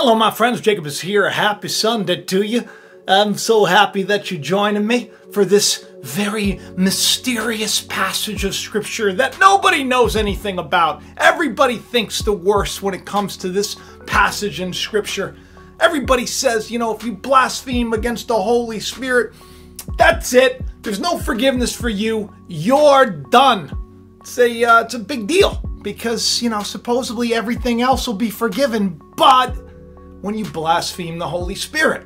Hello my friends, Jacob is here. Happy Sunday to you. I'm so happy that you're joining me for this very mysterious passage of scripture that nobody knows anything about. Everybody thinks the worst when it comes to this passage in scripture. Everybody says, you know, if you blaspheme against the Holy Spirit, that's it. There's no forgiveness for you. You're done. It's a big deal because, you know, supposedly everything else will be forgiven, but when you blaspheme the Holy Spirit.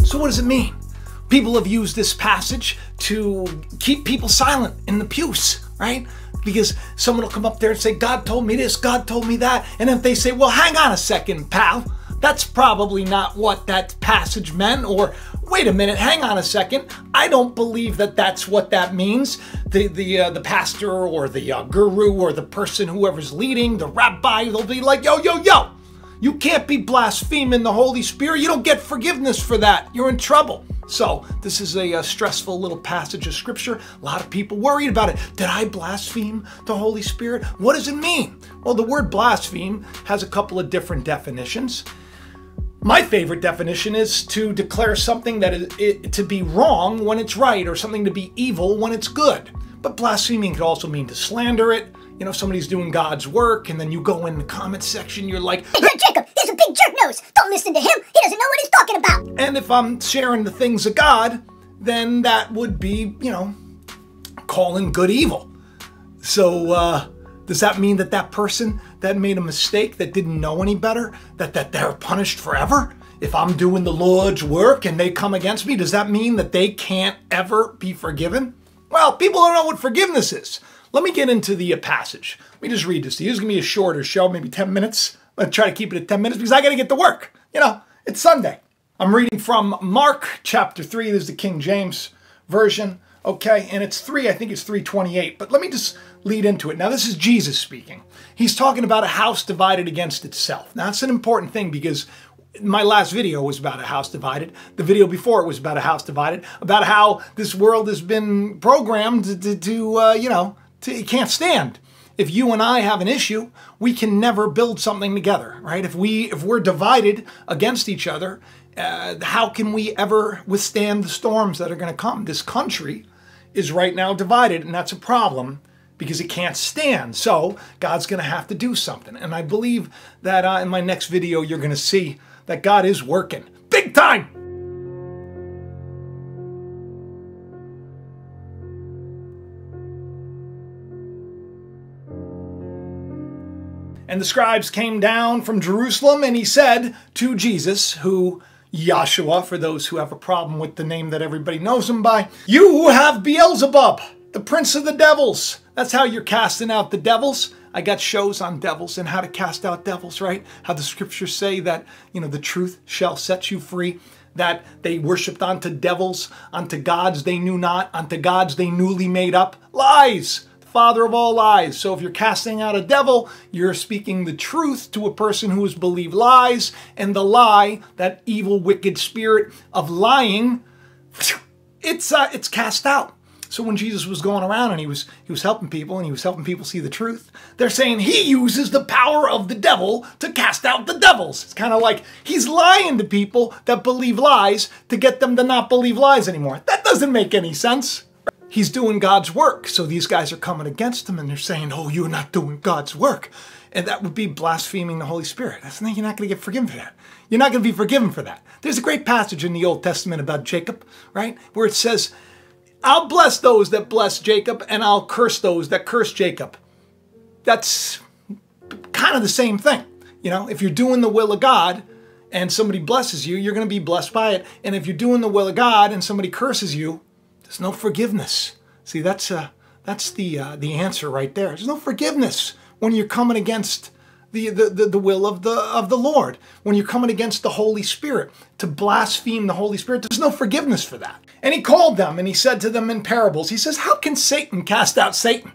So what does it mean? People have used this passage to keep people silent in the pews, right? Because someone will come up there and say, God told me this, God told me that. And if they say, well, hang on a second, pal, that's probably not what that passage meant. Or wait a minute, hang on a second, I don't believe that that's what that means. The pastor or the guru or the person, whoever's leading, the rabbi, they'll be like, yo, you can't be blaspheming the Holy Spirit. You don't get forgiveness for that. You're in trouble. So this is a stressful little passage of scripture. A lot of people worried about it. Did I blaspheme the Holy Spirit? What does it mean? Well, the word blaspheme has a couple of different definitions. My favorite definition is to declare something that to be wrong when it's right, or something to be evil when it's good. But blaspheming could also mean to slander it. You know, somebody's doing God's work, and then you go in the comment section, you're like, hey, Jacob, he's a big jerk nose. Don't listen to him. He doesn't know what he's talking about. And if I'm sharing the things of God, then that would be, you know, calling good evil. So does that mean that that person that made a mistake, that didn't know any better, that they're punished forever? If I'm doing the Lord's work and they come against me, does that mean that they can't ever be forgiven? Well, people don't know what forgiveness is. Let me get into the passage. Let me just read this to you. This is going to be a shorter show, maybe 10 minutes. I'm going to try to keep it at 10 minutes because I got to get to work. You know, it's Sunday. I'm reading from Mark chapter 3. This is the King James Version. Okay, and it's 3, I think it's 328. But let me just lead into it. Now, this is Jesus speaking. He's talking about a house divided against itself. Now, that's an important thing because my last video was about a house divided. The video before it was about a house divided, about how this world has been programmed it can't stand. If you and I have an issue, we can never build something together, right? If we're divided against each other, how can we ever withstand the storms that are going to come? This country is right now divided, and that's a problem because it can't stand. So God's going to have to do something. And I believe that in my next video, you're going to see that God is working big time. And the scribes came down from Jerusalem, and he said to Jesus, who, Yahshua, for those who have a problem with the name that everybody knows him by, you have Beelzebub, the prince of the devils. That's how you're casting out the devils. I got shows on devils and how to cast out devils, right? How the scriptures say that, you know, the truth shall set you free, that they worshipped unto devils, unto gods they knew not, unto gods they newly made up. Lies! Father of all lies. So if you're casting out a devil, you're speaking the truth to a person who has believed lies, and the lie, that evil, wicked spirit of lying, it's cast out. So when Jesus was going around and he was helping people and he was helping people see the truth, they're saying he uses the power of the devil to cast out the devils. It's kind of like he's lying to people that believe lies to get them to not believe lies anymore. That doesn't make any sense. He's doing God's work. So these guys are coming against him and they're saying, oh, you're not doing God's work. And that would be blaspheming the Holy Spirit. That's not, you're not going to get forgiven for that. You're not going to be forgiven for that. There's a great passage in the Old Testament about Jacob, right? Where it says, I'll bless those that bless Jacob and I'll curse those that curse Jacob. That's kind of the same thing. You know, if you're doing the will of God, and somebody blesses you, you're going to be blessed by it. And if you're doing the will of God and somebody curses you, there's no forgiveness. See, that's the answer right there. There's no forgiveness when you're coming against the will of the Lord, when you're coming against the Holy Spirit. To blaspheme the Holy Spirit, there's no forgiveness for that. And he called them and he said to them in parables, he says, how can Satan cast out Satan?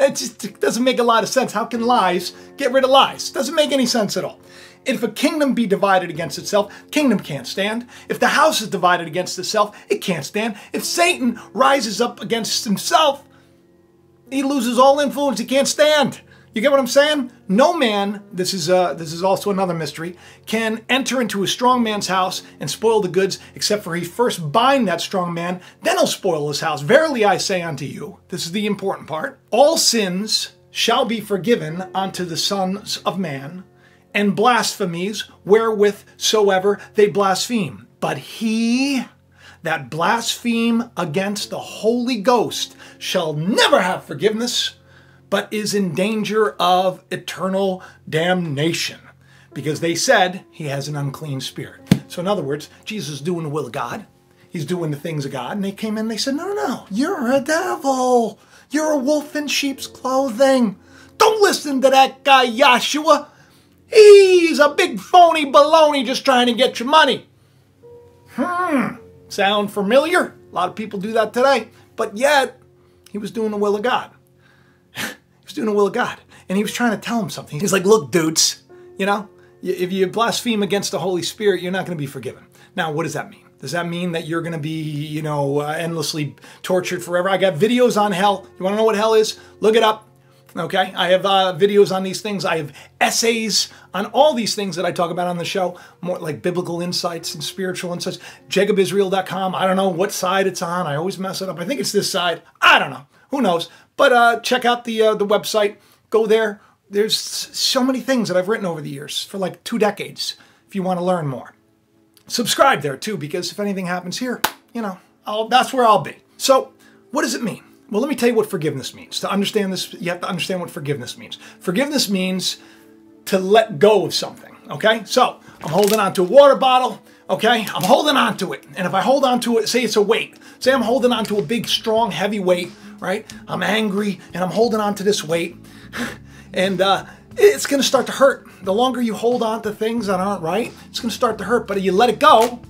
That just doesn't make a lot of sense. How can lies get rid of lies? Doesn't make any sense at all. And if a kingdom be divided against itself, kingdom can't stand. If the house is divided against itself, it can't stand. If Satan rises up against himself, he loses all influence. He can't stand. You get what I'm saying? No man, this is also another mystery, can enter into a strong man's house and spoil the goods, except for he first bind that strong man, then he'll spoil his house. Verily I say unto you, this is the important part, all sins shall be forgiven unto the sons of man, and blasphemies wherewith soever they blaspheme. But he that blaspheme against the Holy Ghost shall never have forgiveness, but is in danger of eternal damnation, because they said he has an unclean spirit. So in other words, Jesus is doing the will of God. He's doing the things of God. And they came in and they said, no, no, no, you're a devil. You're a wolf in sheep's clothing. Don't listen to that guy, Yahshua. He's a big phony baloney just trying to get your money. Sound familiar? A lot of people do that today. But yet, he was doing the will of God. Doing the will of God, and he was trying to tell him something. He's like, look, dudes, you know, if you blaspheme against the Holy Spirit, you're not going to be forgiven. Now, what does that mean? Does that mean that you're going to be, you know, endlessly tortured forever? I got videos on hell. You want to know what hell is? Look it up. Okay, I have videos on these things. I have essays on all these things that I talk about on the show, more like biblical insights and spiritual insights. JacobIsrael.com. I don't know what side it's on. I always mess it up. I think it's this side. I don't know. Who knows? But check out the website. Go there. There's so many things that I've written over the years for like 2 decades if you want to learn more. Subscribe there too, because if anything happens here, you know, that's where I'll be. So what does it mean? Well, let me tell you what forgiveness means. To understand this, you have to understand what forgiveness means. Forgiveness means to let go of something, okay? So I'm holding on to a water bottle, okay? I'm holding on to it. And if I hold on to it, say it's a weight. Say I'm holding on to a big, strong, heavy weight, right? I'm angry and I'm holding on to this weight. And it's going to start to hurt. The longer you hold on to things that aren't right, it's going to start to hurt. But if you let it go,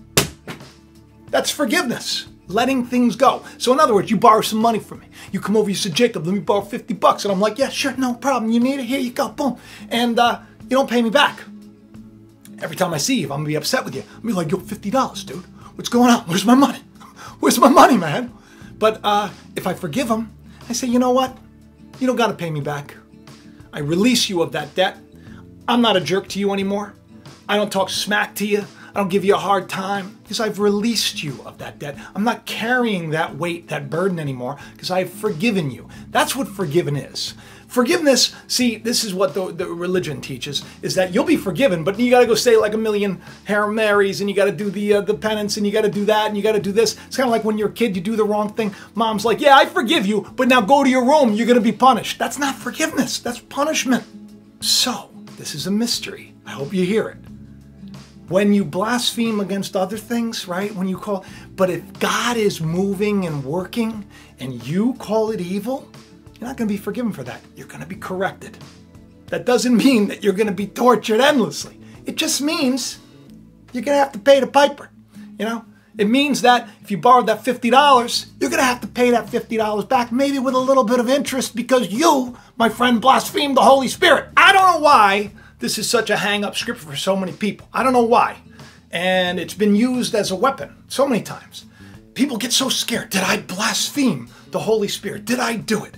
that's forgiveness. Letting things go. So in other words, you borrow some money from me. You come over, you said, Jacob, let me borrow 50 bucks. And I'm like, yeah, sure, no problem. You need it? Here you go, boom. And you don't pay me back. Every time I see you, I'm going to be upset with you. I'm going to be like, yo, $50, dude. What's going on? Where's my money? Where's my money, man? But if I forgive him, I say, you know what? You don't got to pay me back. I release you of that debt. I'm not a jerk to you anymore. I don't talk smack to you. I don't give you a hard time because I've released you of that debt. I'm not carrying that weight, that burden anymore because I've forgiven you. That's what forgiven is. Forgiveness, see, this is what the religion teaches, is that you'll be forgiven, but you got to go say like a million Hail Marys and you got to do the penance and you got to do that and you got to do this. It's kind of like when you're a kid, you do the wrong thing. Mom's like, yeah, I forgive you, but now go to your room. You're going to be punished. That's not forgiveness. That's punishment. So this is a mystery. I hope you hear it. When you blaspheme against other things, right? When you call, but if God is moving and working and you call it evil, you're not going to be forgiven for that. You're going to be corrected. That doesn't mean that you're going to be tortured endlessly. It just means you're going to have to pay the piper, you know? It means that if you borrowed that $50, you're going to have to pay that $50 back, maybe with a little bit of interest because you, my friend, blasphemed the Holy Spirit. I don't know why this is such a hang-up scripture for so many people. I don't know why. And it's been used as a weapon so many times. People get so scared. Did I blaspheme the Holy Spirit? Did I do it?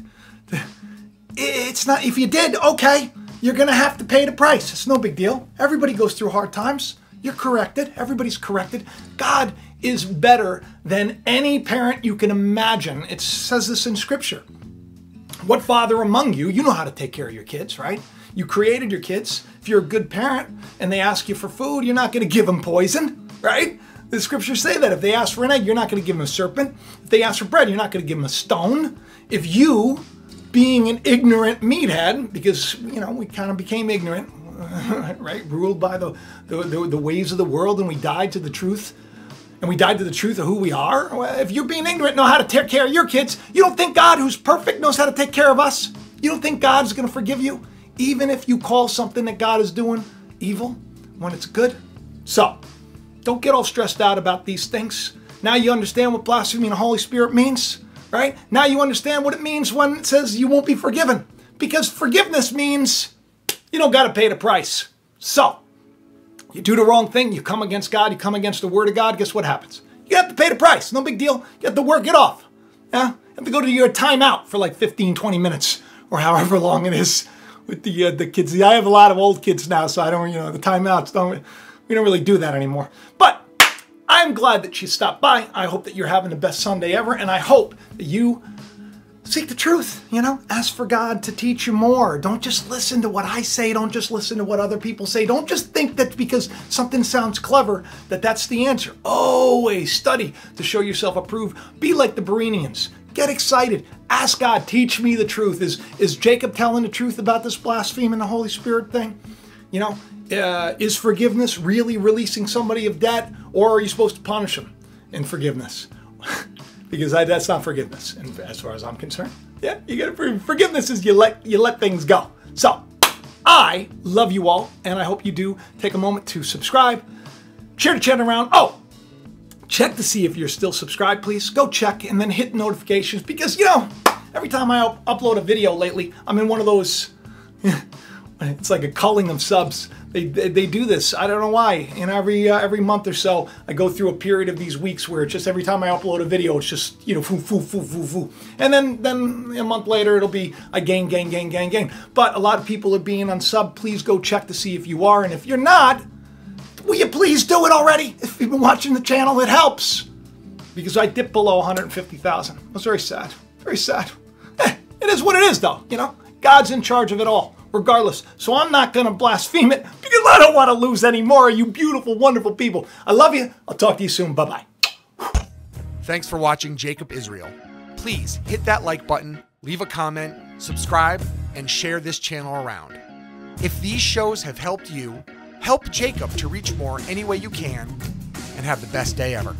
It's not, if you did, okay, you're going to have to pay the price. It's no big deal. Everybody goes through hard times. You're corrected. Everybody's corrected. God is better than any parent you can imagine. It says this in scripture. What father among you, you know how to take care of your kids, right? You created your kids. If you're a good parent and they ask you for food, you're not going to give them poison, right? The scriptures say that. If they ask for an egg, you're not going to give them a serpent. If they ask for bread, you're not going to give them a stone. If you, being an ignorant meathead, because, you know, we kind of became ignorant, right? Ruled by the ways of the world, and we died to the truth. And we died to the truth of who we are. Well, if you're being ignorant, know how to take care of your kids. You don't think God, who's perfect, knows how to take care of us? You don't think God's going to forgive you? Even if you call something that God is doing evil when it's good. So don't get all stressed out about these things. Now you understand what blasphemy and the Holy Spirit means. right? Now you understand what it means when it says you won't be forgiven, because forgiveness means you don't got to pay the price. So you do the wrong thing, you come against God, you come against the Word of God, guess what happens? You have to pay the price, no big deal. You have to work it off. Yeah? You have to go to your timeout for like 15, 20 minutes or however long it is with the kids. I have a lot of old kids now, so I don't, you know, the timeouts, we don't really do that anymore. But I'm glad that you stopped by. I hope that you're having the best Sunday ever, and I hope that you seek the truth, you know? Ask for God to teach you more. Don't just listen to what I say. Don't just listen to what other people say. Don't just think that because something sounds clever that that's the answer. Always study to show yourself approved. Be like the Bereans. Get excited. Ask God, teach me the truth. Is Jacob telling the truth about this blaspheming the Holy Spirit thing? You know, is forgiveness really releasing somebody of debt, or are you supposed to punish them in forgiveness? Because that's not forgiveness, and as far as I'm concerned. Yeah, you gotta, forgiveness is you let things go. So, I love you all, and I hope you do take a moment to subscribe, share the channel around. Oh, check to see if you're still subscribed, please. Go check, and then hit notifications, because, you know, every time I upload a video lately, I'm in one of those, it's like a culling of subs. They do this. I don't know why. And every month or so, I go through a period of these weeks where it's just every time I upload a video, it's just, you know, foo. And then a month later, it'll be I gain. But a lot of people are being unsubbed. Please go check to see if you are. And if you're not, will you please do it already? If you've been watching the channel, it helps. Because I dipped below 150,000. It was very sad. Very sad. It is what it is, though. You know, God's in charge of it all. Regardless, so I'm not going to blaspheme it because I don't want to lose any more of you beautiful, wonderful people. I love you. I'll talk to you soon. Bye-bye. Thanks for watching Jacob Israel. Please hit that like button, leave a comment, subscribe, and share this channel around. If these shows have helped you, help Jacob to reach more any way you can, and have the best day ever.